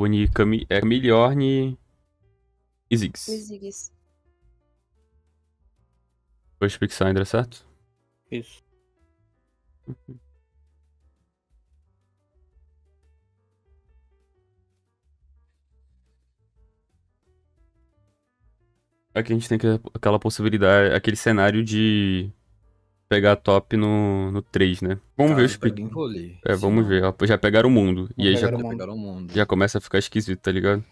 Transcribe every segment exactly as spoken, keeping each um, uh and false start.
vou banir Cami... é, Camiliorn e Ziggs. E Ziggs. Vou expulsar ainda, certo? Isso. Uhum. Aqui a gente tem aquela possibilidade, aquele cenário de pegar top no, no três, né? Vamos Cara, ver os piques. É, sim, vamos ver. Já pegaram o mundo. Vamos e aí já, o mundo. Mundo. Já começa a ficar esquisito, tá ligado?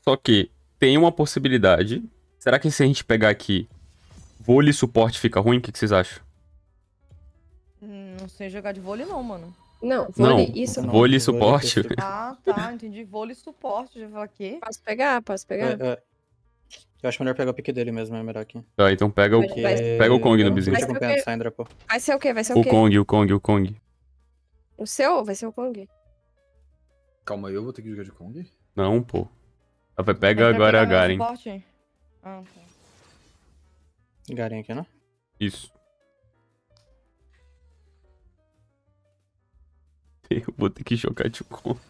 Só que tem uma possibilidade. Será que se a gente pegar aqui vôlei e suporte fica ruim? O que, que vocês acham? Não sei jogar de vôlei não, mano. Não, vôlei e suporte. Vôlei e suporte. Ah, tá. Entendi. Vôlei e suporte. Já vou aqui. Posso pegar? Posso pegar? É, é. Eu acho melhor pegar o pique dele mesmo, é melhor aqui. Tá, então pega o, Porque... pega o Kong no bizinho. Vai ser o quê? Vai ser o quê? Vai ser o quê? O Kong, o Kong, o Kong. O seu? Vai ser o Kong? Calma aí, eu vou ter que jogar de Kong? Não, pô. Vai pegar agora a Garen. Ah, tá. Garen aqui, né? Isso. Eu vou ter que jogar de Kong.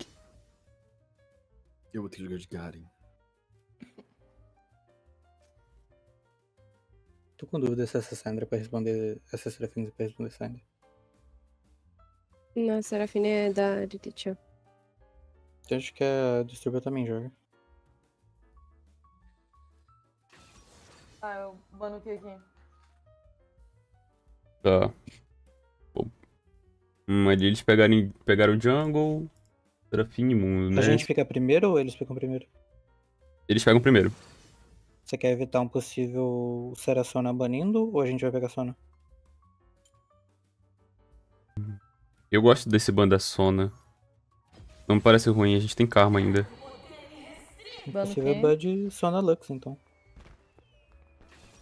Eu vou ter que jogar de Garen. Tô com dúvida se essa Sandra é pra responder... Essa Seraphine é pra responder Sandra. Não, a Seraphine é da Ditchel. Eu acho que a Distribuidor também joga. Ah, eu bano o que aqui? Tá. Bom. Hum, ali eles pegaram, pegaram o jungle, Seraphine e mundo, né? A gente fica primeiro ou eles pegam primeiro? Eles pegam primeiro. Você quer evitar um possível Sera Sona banindo ou a gente vai pegar Sona? Eu gosto desse ban da Sona. Não me parece ruim, a gente tem Karma ainda. O possível ban de Sona Lux, então.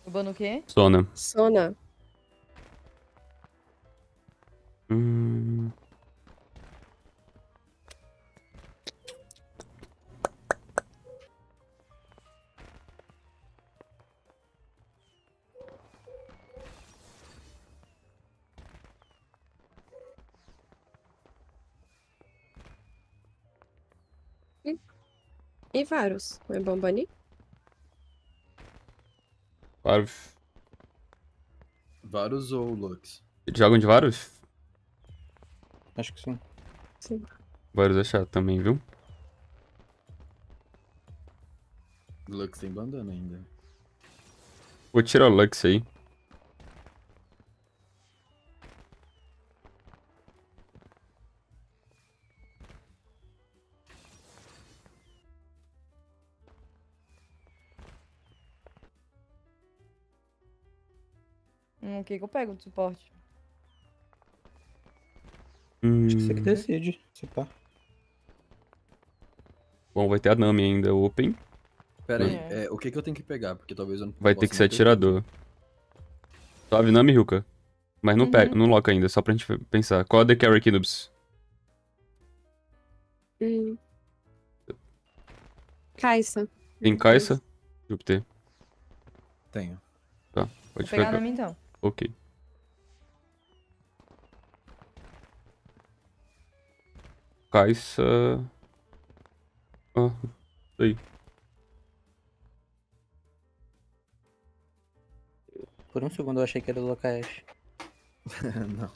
O ban o quê? Sona. Sona. Hum... E Varus, não é bom banir? Varus. Varus ou Lux? Eles jogam de Varus? Acho que sim. Sim. Varus é chato também, viu? Lux tem bandana ainda. Vou tirar o Lux aí. O que que eu pego de suporte? Hum... Acho que você que decide, se pá. Bom, vai ter a Nami ainda, open. Pera aí, é. É, o que que eu tenho que pegar? Porque talvez eu não Vai ter que ser atirador. Suave, Nami, Riyuuka. Mas não uhum. pega, não loca ainda, só pra gente pensar. Qual é a The Carry aqui, noobs? Hum. Kai'Sa. Tem Kai'Sa? Júpiter. Tenho. Tá, pode pegar. Vou pegar a Nami então. Ok. Kai'Sa... Ah, aí. Por um segundo eu achei que era do Lokaesh. Não.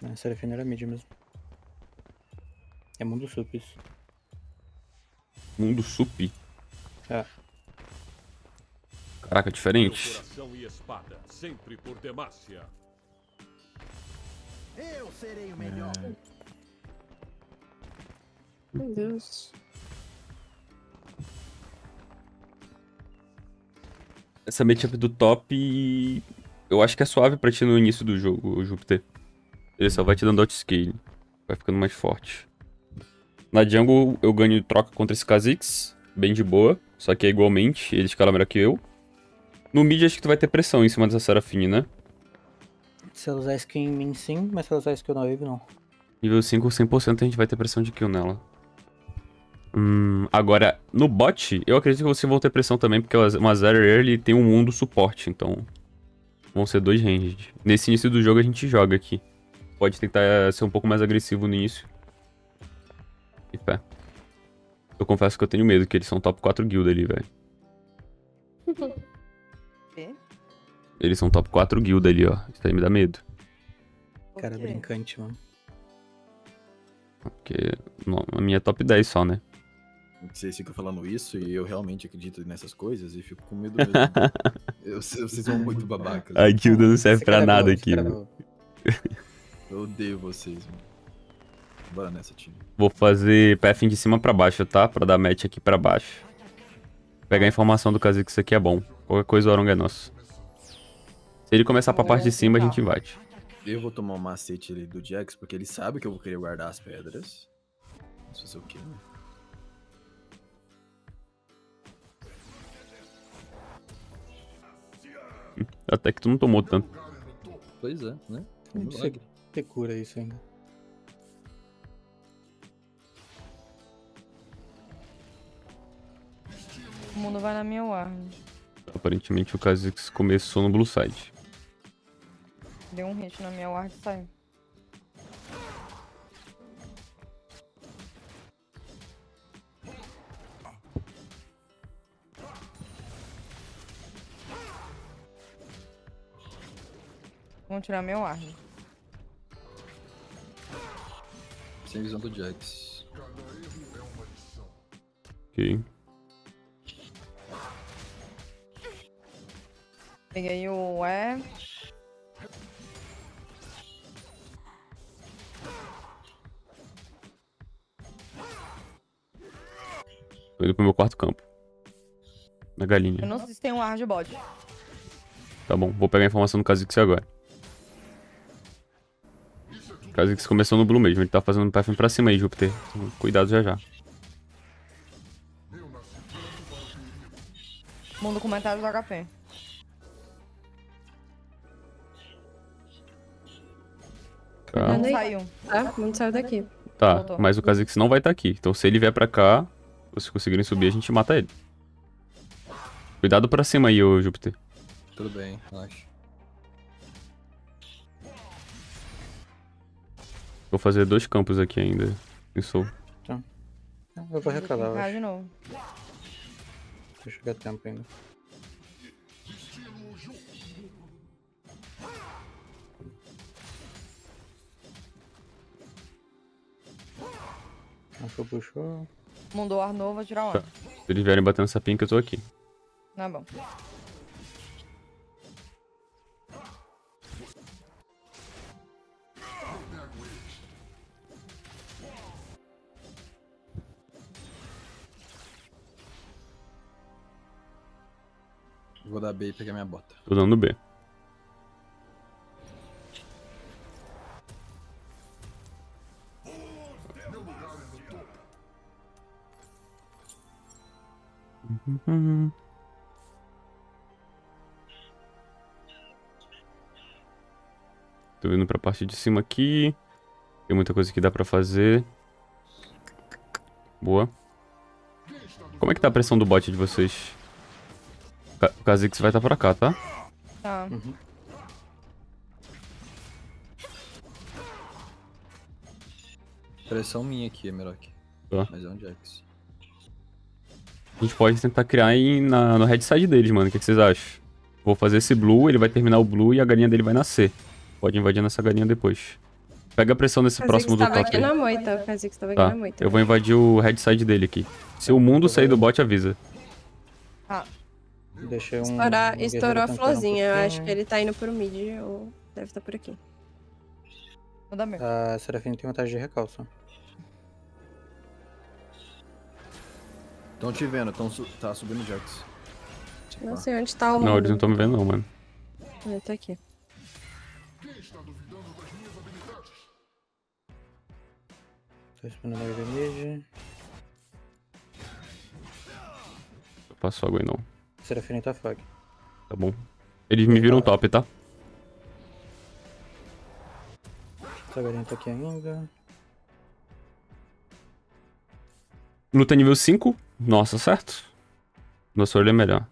Não, Seraphine era mid mesmo. É mundo sup isso. Mundo sup? É. Caraca, diferente. E espada, sempre por Demacia. Eu serei o melhor. Meu Deus. Essa matchup do top... Eu acho que é suave pra ti no início do jogo, Júpiter. Ele só vai te dando outscale. Vai ficando mais forte. Na jungle eu ganho troca contra esse Kha'Zix, bem de boa, só que é igualmente, ele escala melhor que eu. No mid acho que tu vai ter pressão em cima dessa Seraphine, né? Se ela usar skill em mim sim, mas se ela usar skill na wave não. Nível cinco, cem por cento a gente vai ter pressão de kill nela. Hum, agora, no bot, eu acredito que vocês vão ter pressão também, porque uma Zeri Early tem um mundo suporte, então vão ser dois ranged. Nesse início do jogo a gente joga aqui. Pode tentar ser um pouco mais agressivo no início. E pé. Eu confesso que eu tenho medo, que eles são top quatro guild ali, velho. Eles são top quatro guild ali, ó. Isso aí me dá medo. Cara brincante, mano. Porque não, a minha é top dez só, né? Vocês ficam falando isso e eu realmente acredito nessas coisas e fico com medo mesmo. eu, vocês são muito babacas. A guilda não serve pra nada aqui, mano. Eu odeio vocês, mano. Bora nessa, time. Vou fazer pathing de cima pra baixo, tá? Pra dar match aqui pra baixo. Pegar a informação do Kha'Zix, isso aqui é bom. Qualquer coisa, o Aronga é nosso. Se ele começar pra parte de cima, a gente invade. Eu vou tomar um macete ali do Jax, porque ele sabe que eu vou querer guardar as pedras. Vamos fazer o quê, né? Até que tu não tomou tanto. Pois é, né? Não sei que ter cura isso ainda. O mundo vai na minha arma. Aparentemente o Kha'Zix começou no blue side. Deu um hit na minha ward e saiu. Vamos tirar meu ward. Sem visão do Jax. Ok. Peguei o E. Tô indo pro meu quarto campo. Na galinha. Eu não sei se tem um ar de bode. Tá bom, vou pegar a informação do Kha'Zix agora. O Kha'Zix começou no blue mesmo, ele tá fazendo um pathing pra cima aí, Júpiter. Cuidado já já. Mundo comentário do H P. Tá. Não saiu. Ah, não saiu daqui. Tá, voltou. Mas o Kha'Zix não vai estar tá aqui. Então se ele vier pra cá, se conseguirem subir, a gente mata ele. Cuidado pra cima aí, ô Júpiter. Tudo bem, relaxa. Vou fazer dois campos aqui ainda. Pensou. Tá. Eu vou recalar, eu acho. De novo. Deixa eu dar tempo ainda. Acho que eu puxou. Mandou ar novo, vou tirar o ar. Tá. Se eles vierem batendo essa pinca, eu tô aqui. Tá bom. Vou dar B e pegar minha bota. Tô dando B. Uhum. Tô vindo pra parte de cima aqui. Tem muita coisa que dá pra fazer. Boa. Como é que tá a pressão do bot de vocês? O Kha'Zix vai estar tá pra cá, tá? Tá. Uhum. Pressão minha aqui, Emerok. Tá. Mas é um Jax. A gente pode tentar criar em, na, no headside deles, mano. O que, que vocês acham? Vou fazer esse blue, ele vai terminar o blue e a galinha dele vai nascer. Pode invadir nessa galinha depois. Pega a pressão nesse próximo do top. Aqui na moita. O Kha'Zix tava aqui na moita. Eu vou invadir o headside dele aqui. Se o mundo sair do bot, avisa. Ah. Deixei um... Estourar, um estourou a florzinha. Um eu acho que ele tá indo pro mid ou deve estar tá por aqui. Vou dar mesmo. A Seraphine tem vantagem de recalça. Estão te vendo, tão su tá subindo o Jax. Não sei onde tá o mundo. Não, eles não estão me vendo não, mano. Ele tá aqui. Tô esperando a vermelha. Eu passo água aí não. Seraphine tá fag. Tá bom. Eles me viram top, tá? Essa galinha tá aqui ainda. Luta nível cinco. Nossa, certo? Meu olho é melhor.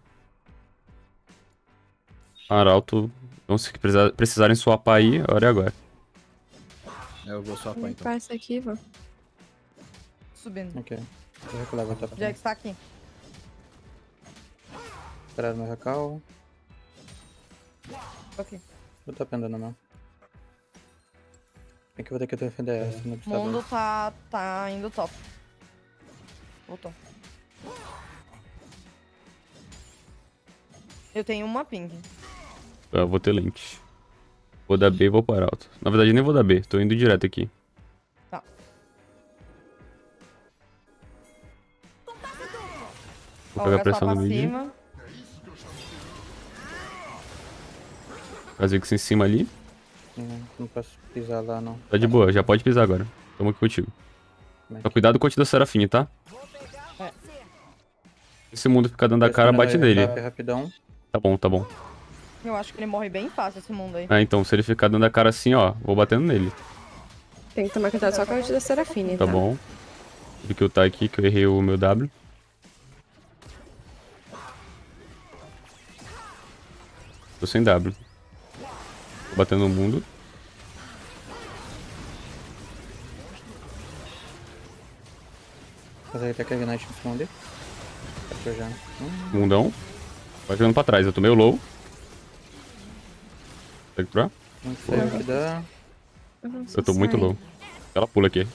Arauto. Então, se precisar, precisarem swapar aí, a hora é agora. Eu vou swapar então. Passa aqui, vou. Subindo. Ok. O Jax tá aqui. Esperar no recal. Ok. Eu tô pendendo, não. É que eu vou ter que defender essa. O mundo tá, tá indo top. Voltou. Eu tenho uma ping. Eu vou ter lente. Vou dar B e vou para alto. Na verdade, nem vou dar B. Tô indo direto aqui. Tá. Vou pegar a pressão do vídeo. Fazer isso em cima ali. Não, não posso pisar lá, não. Tá de boa. Já pode pisar agora. Tamo aqui contigo. Só cuidado com o da Seraphine, tá? É. Esse mundo fica dando a cara, bate nele. Rapidão. Tá bom, tá bom. Eu acho que ele morre bem fácil, esse mundo aí. Ah, então, se ele ficar dando a cara assim, ó, vou batendo nele. Tem que tomar cuidado só com a ult da Seraphine, tá? Tá bom. Tive que ultar aqui, que eu errei o meu W. Tô sem W. Tô batendo no mundo. Mas aí tem que a Ignite responder. Mundão. Vai jogando pra trás, eu tomei o low. Tem que curar? Não sei o que dá. Eu tô muito low. Ela pula aqui.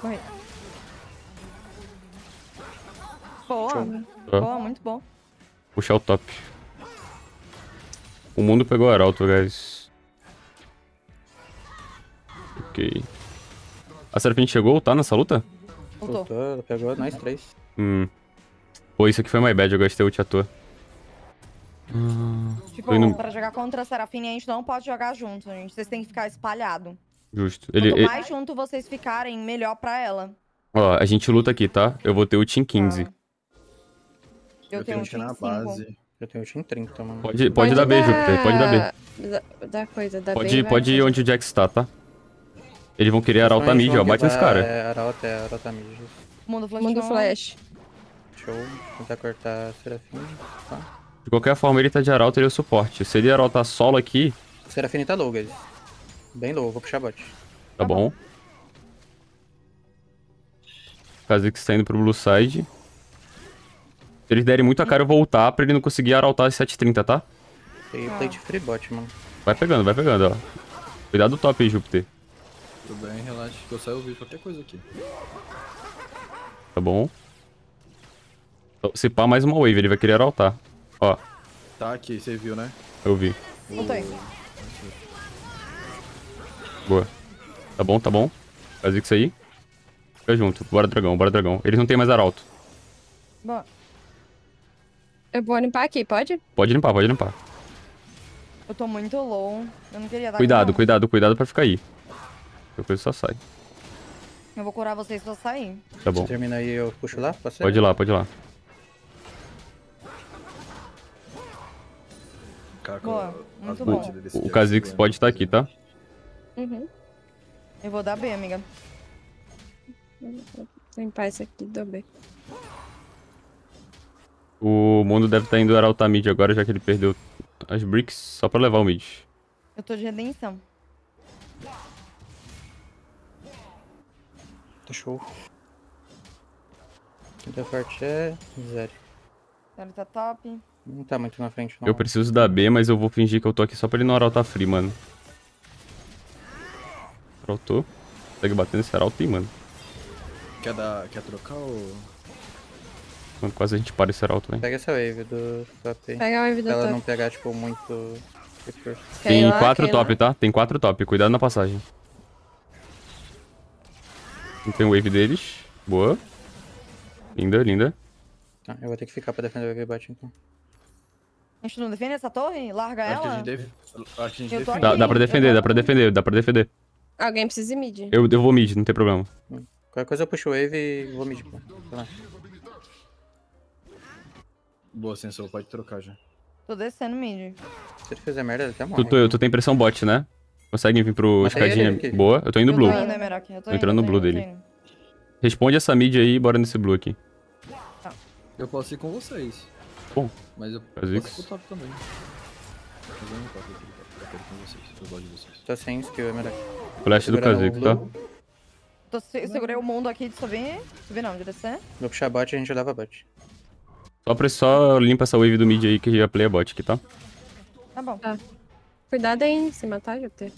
Corre. Boa. Tá. Boa, muito bom. Puxar o top. O mundo pegou o Arauto, guys. Ok. A Serpente chegou, tá nessa luta? Voltou. Voltou, pegou nós três. Hum. Pô, isso aqui foi my bad, eu gastei ult à toa. Ah, tipo, indo... pra jogar contra a Seraphine a gente não pode jogar junto, gente. Vocês têm que ficar espalhado. Justo. Ele, Quanto ele... mais junto vocês ficarem, melhor pra ela. Ó, a gente luta aqui, tá? Eu vou ter ult em quinze. Ah. Eu, eu tenho ult na base. Eu tenho ult em trinta, mano. Pode, pode, pode dar B, Júpiter. Pode dar B. Da, da coisa, da pode, B. Pode ir onde o Jax tá, tá? Eles vão querer Arauta mid, ó. Bate nesse cara. É, Arauta é Arauta mid. Mundo Flash. Mundo Flash. Show. Vou tentar cortar a Seraphine, tá? De qualquer forma, ele tá de Arauta, ele é o suporte. Se ele Arauta solo aqui... Seraphine tá low, guys. Bem low, vou puxar bot. Tá, tá bom. Kha'Zix tá indo pro blue side. Se eles derem muito a cara, eu vou voltar pra ele não conseguir Arautar as sete e trinta, tá? Tem plate free bot, mano. Vai pegando, vai pegando, ó. Cuidado do top aí, Júpiter. Tudo bem, relaxa, que eu saio ouvir qualquer coisa aqui. Tá bom. Se pá, mais uma wave, ele vai querer Arautar. Ó. Tá aqui, você viu, né? Eu vi. Voltei. Boa. Tá bom, tá bom. Faz isso aí. Fica junto. Bora, dragão, bora, dragão. Eles não tem mais Arauto. Boa. Eu vou limpar aqui, pode? Pode limpar, pode limpar. Eu tô muito low. Eu não queria dar. Cuidado, aqui, cuidado, cuidado pra ficar aí. Depois só sai. Eu vou curar vocês pra sair. Tá bom. Termina aí, eu puxo lá? Pode, pode ir lá, pode ir lá. Boa, muito bom. O Kha'Zix pode estar aqui, tá? Uhum. Eu vou dar B, amiga. Vou limpar esse aqui e dou B. O mundo deve estar indo Arautar mid agora, já que ele perdeu as bricks, só pra levar o mid. Eu tô de redenção. Tá show. Quinta parte é Zeri. Zeri tá top. Não tá muito na frente, não. Eu preciso da B, mas eu vou fingir que eu tô aqui só pra ele não Arautar free, mano. Arautou. Consegue bater nesse Arauto aí, mano. Quer dar... Quer trocar ou... Mano, quase a gente para esse Arauto, velho. Pega essa wave do top aí. Pega a wave do ela top. Ela não pegar, tipo, muito... Tem lá, quatro top, lá. Tá? Tem quatro top. Cuidado na passagem. Tem o wave deles. Boa. Linda, linda. Tá, eu vou ter que ficar pra defender o wave bot, então. A gente não defende essa torre? Larga ela? Acho que a gente, def... Acho que a gente defende. Dá, dá pra defender, dá pra defender, dá pra defender. Alguém precisa ir mid. Eu, eu vou mid, não tem problema. Qualquer coisa eu puxo o wave e vou mid. Pô. Boa, Sensou, pode trocar já. Tô descendo mid. Se ele fizer merda, ele até morre. Tu, tu, tu tem pressão bot, né? Consegue vir pro escadinha. Boa, eu tô indo blue. Tô entrando no blue dele. Responde essa mid aí e bora nesse blue aqui. Eu posso ir com vocês. Bom. Mas eu Kha'Zix. Posso ir pro top também. Mas eu não posso ir pro top. Eu quero ir com vocês. Eu gosto de vocês. Tá sem skill, é melhor. Flash do Kha'Zix, tá? Tô se segurei o mundo aqui de subir. Subir não, de descer. Vou puxar bot e a gente dava bot. Só, pra... Só limpa essa wave do mid aí que já play a bot aqui, tá? Tá bom. Tá. Cuidado aí, hein? Se matar, Jupiter.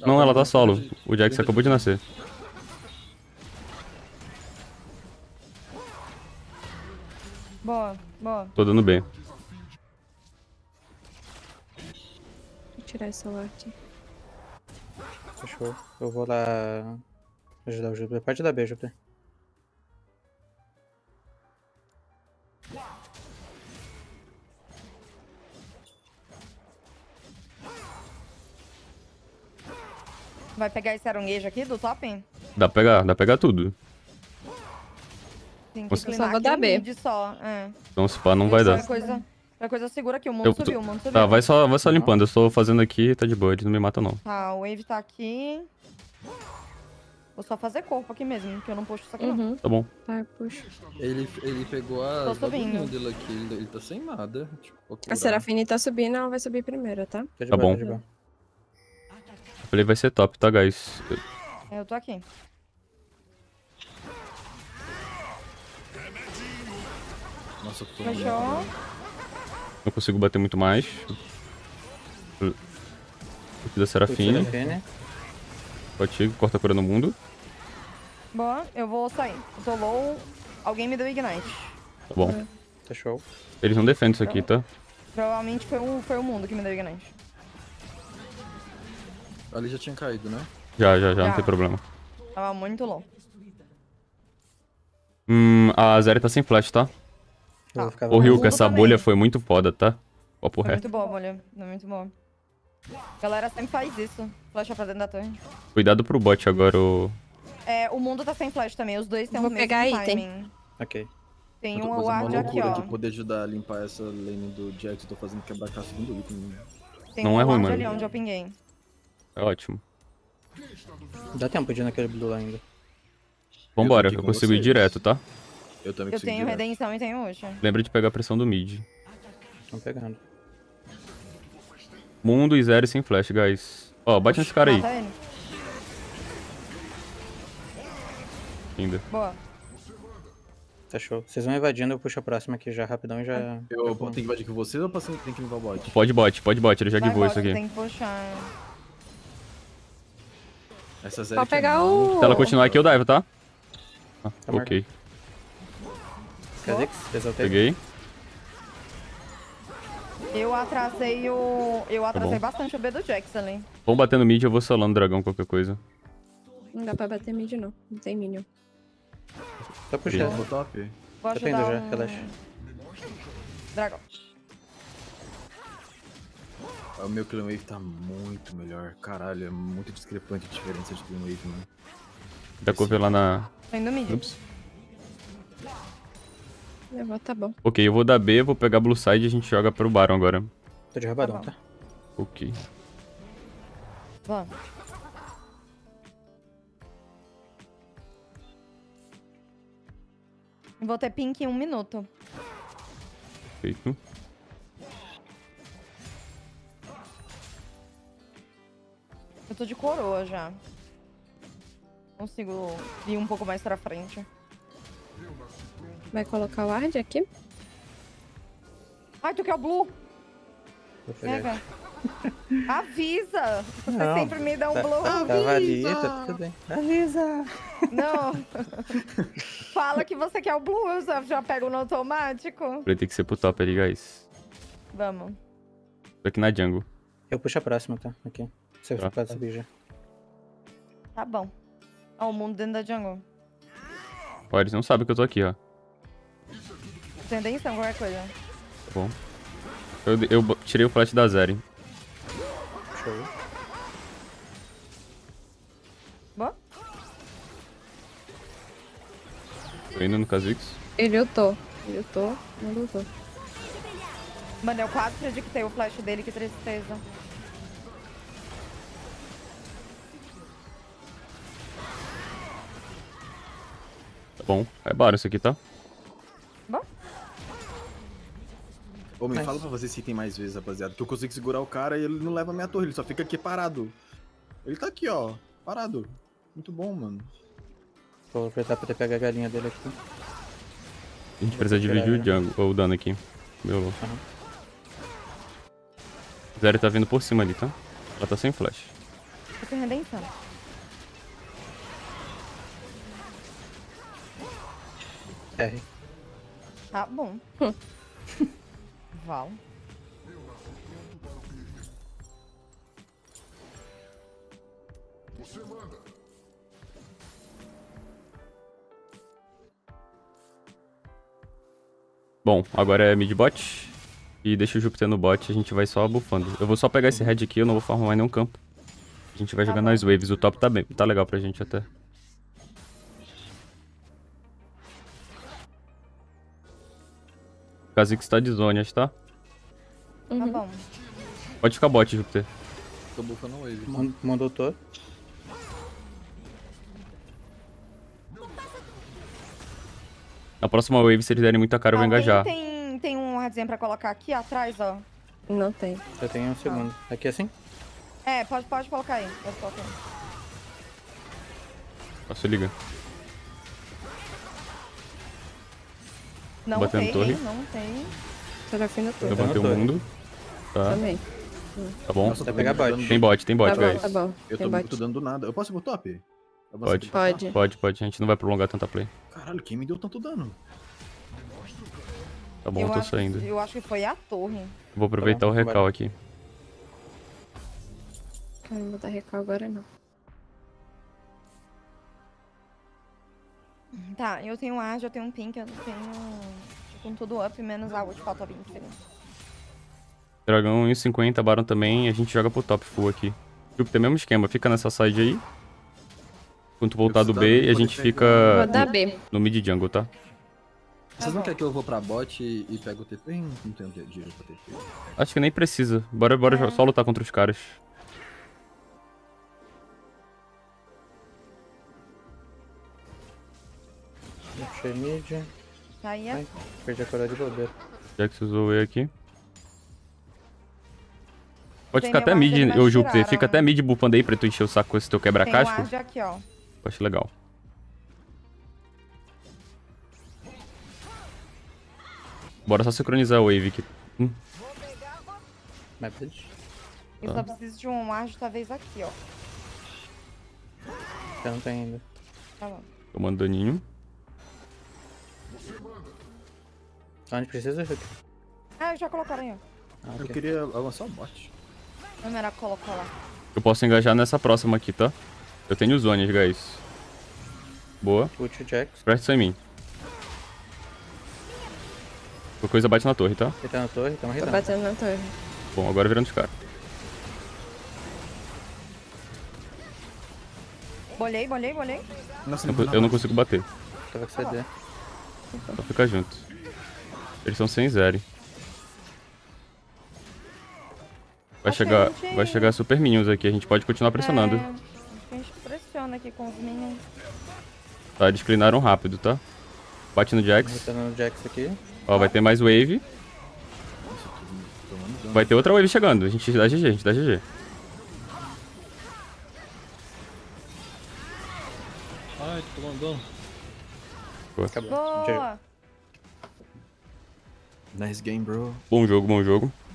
Não, não, ela tá solo. O Jax acabou de nascer. Boa, boa. Tô dando bem. Vou tirar essa arte. Fechou. Eu vou lá ajudar o Júpiter. Pode dar B, Júpiter. Vai pegar esse aranguejo aqui do top, hein? Dá pra pegar, dá pra pegar tudo. Tem que você só vai dar B. Só, é. Então se pá não vai dar. Coisa, a coisa segura que o mundo eu, subiu, o mundo subiu. Tá, vai só, vai só limpando, eu estou fazendo aqui, tá de boa, ele não me mata não. Tá, o wave tá aqui. Vou só fazer corpo aqui mesmo, porque eu não puxo isso aqui uhum. não. Tá bom. Tá, eu puxo. Ele, ele pegou a... Tô subindo. Dele aqui, ele, ele tá sem nada. Tipo, a Seraphine tá subindo, ela vai subir primeiro, tá? Tá, de tá boa, bom. Tá a play vai ser top, tá, guys? Eu tô aqui. Nossa, eu tô fechou. Não consigo bater muito mais. Aqui da Seraphine. Contigo, corta a cura no mundo. Boa, eu vou sair. Eu tô low. Alguém me deu ignite. Tá bom. É. Tá show. Eles não defendem isso aqui, tá? Provavelmente foi o, foi o mundo que me deu ignite. Ali já tinha caído, né? Já, já, já, já. Não tem problema. Tava muito low. Hum, a Zeri tá sem flash, tá? Tá. Ô Riyuuka, essa também. Bolha foi muito foda, tá? Papo reto. Muito boa a bolha, muito boa. Galera sempre faz isso, flash pra dentro da torre. Cuidado pro bot agora, o... É, o mundo tá sem flash também, os dois tem o mesmo pegar timing. Item. Ok. Tem um ward aqui, ó. Eu poder ajudar a limpar essa lane do Jax, tô fazendo quebrar a segundo item. Tem não um é ruim, mano. Ali onde eu pinguei. É ótimo. Dá tempo de ir naquele blue ainda. Vambora, eu, eu consigo vocês. Ir direto, tá? Eu também eu tenho direto. Redenção e tenho Oxa. Lembra de pegar a pressão do mid. Estão pegando. Mundo e Zeri sem flash, guys. Ó, oh, bate nesse cara aí. Ele. Ainda. Boa. Tá show. Vocês vão invadindo, eu puxo a próxima aqui já rapidão e já... Eu, eu tenho que invadir com vocês ou passando tem que levar o bot? Pode bot, pode bot. Ele já givou isso aqui. Tem que puxar. Essa Zeri aqui pegar é o... Se ela continuar aqui, eu dive, tá? Ah, tá ok. Marcado. Peguei. Eu atrasei o... Eu atrasei tá bastante o B do Jax ali. Vamos bater no mid, eu vou solando o dragão, qualquer coisa. Não dá pra bater mid não, não tem minion. Tá puxando no top? Vou tá indo já, um... relaxa. Dragão. O meu clean wave tá muito melhor, caralho, é muito discrepante a diferença de clean wave, mano. Dá cover lá na... Tô indo mid. Ups. Eu vou, tá bom. Ok, eu vou dar B, vou pegar blue side e a gente joga pro Baron agora. Tô de rabadão, tá, tá? Ok. Vamos. Vou ter pink em um minuto. Feito. Eu tô de coroa já. Consigo ir um pouco mais pra frente. Vai colocar o ward aqui? Ai, tu quer o blue? Pega. Avisa! Você não, sempre me dá um tá, blue. Tá, avisa! Ali, tá tudo bem. Avisa! Não! Fala que você quer o blue, eu já, já pego no automático. Vai ter que ser pro top ali, guys. Vamos. Tô aqui na jungle. Eu puxo a próxima, tá? Aqui. Você tá. Pode subir já. Tá bom. Ó, o mundo dentro da jungle. Ó, eles não sabem que eu tô aqui, ó. Tendência, qualquer coisa. Tá bom. Eu, eu tirei o flash da Zeri. Show. Boa. Tô indo no Kha'Zix. Ele lutou. Ele lutou. Não lutou. Mano, eu quase predictei o flash dele, que tristeza. bom. É Baron isso aqui, tá? Bom. Ô, me Mas... fala pra vocês se tem mais vezes, rapaziada. Que eu consigo segurar o cara e ele não leva a minha torre. Ele só fica aqui parado. Ele tá aqui, ó. Parado. Muito bom, mano. Vou aproveitar pra pegar a galinha dele aqui. A gente precisa dividir o, jungle, ou o dano aqui. Meu louco. Uhum. Zeri tá vindo por cima ali, tá? Ela tá sem flash. Tô com redenção. R. Tá bom. Val. Você manda. Bom, agora é mid bot. E deixa o Júpiter no bot, a gente vai só bufando. Eu vou só pegar esse red aqui, eu não vou farmar nenhum campo. A gente vai tá jogar nas waves, o top tá bem, tá legal pra gente até. O Kha'Zix tá de zone, acho, tá? Tá bom. Pode ficar bot, Júpiter. Tô bufando a wave. Mand Mandou todo. Na próxima wave, se eles derem muita cara, eu vou engajar. Tem um redzinho pra colocar aqui atrás, ó. Não tem. Eu tenho um segundo. Ah. Aqui assim? É, pode, pode colocar aí. Pode colocar aí. Posso ligar? Não batendo tem, torre. Não tem. Serafina torre. Eu bati o mundo. Tá. Também. Tá bom. Nossa, tá pegar bot. Tem bot, tem bot, tá guys. Bom, tá bom. Eu tô muito dando nada. Eu posso ir pro top? Pode. Pode. Pode, pode. A gente não vai prolongar tanta play. Caralho, quem me deu tanto dano? Tá bom, eu, eu tô acho, saindo. Eu acho que foi a torre. Vou aproveitar Pronto, o recal vai. aqui. Cara, não vou dar recal agora não. Tá, eu tenho Arge, eu tenho um pink, eu tenho... com tudo up, menos a ult, falta vinte segundos. Dragão um cinquenta, Baron também, a gente joga pro top full aqui. Júpiter, mesmo esquema, fica nessa side aí. Enquanto voltar do B, e a gente fica no, no mid jungle, tá? Vocês não querem que eu vou pra bot e, e pego o T P? Não, não tenho dinheiro pra T P. Acho que nem precisa. Bora, bora é. só lutar contra os caras. Puxei mid. Aí é. Perdi a coragem de bobeira. Jax usou o E aqui. Pode Tem ficar até mid, ô Júpiter. Fica até mid bufando aí pra tu encher o saco com esse teu quebra-casco. Acho legal. Bora só sincronizar a wave aqui. Hum. Eu só preciso de um ágio talvez aqui, ó. Tanto ainda. Tá bom. Tomando daninho. Onde precisa, Júpiter? Ah, já colocaram aí, ó. Ah, okay. Eu queria avançar o bot. Não era colocar lá. Eu posso engajar nessa próxima aqui, tá? Eu tenho zones, guys. Boa. Put o Jax. Presta isso em mim. Qualquer coisa bate na torre, tá? Ele tá na torre, tá marretando. Tô batendo na torre. Bom, agora virando os caras. Bolhei, bolhei, bolhei. Nossa, eu, não eu não consigo bater. Tava que C D. Só ficar junto. Eles são sem Zeri. Vai chegar, gente... vai chegar super minions aqui, a gente pode continuar pressionando. É, a gente pressiona aqui com os minions. Tá, eles clinaram rápido, tá? Bate no Jax. Batendo no Jax aqui. Ó, vai ter mais wave. Vai ter outra wave chegando. A gente dá G G, a gente dá G G. Ai, tô tomando dano. Acabou. Boa. Nice game, bro. Bom jogo, bom jogo.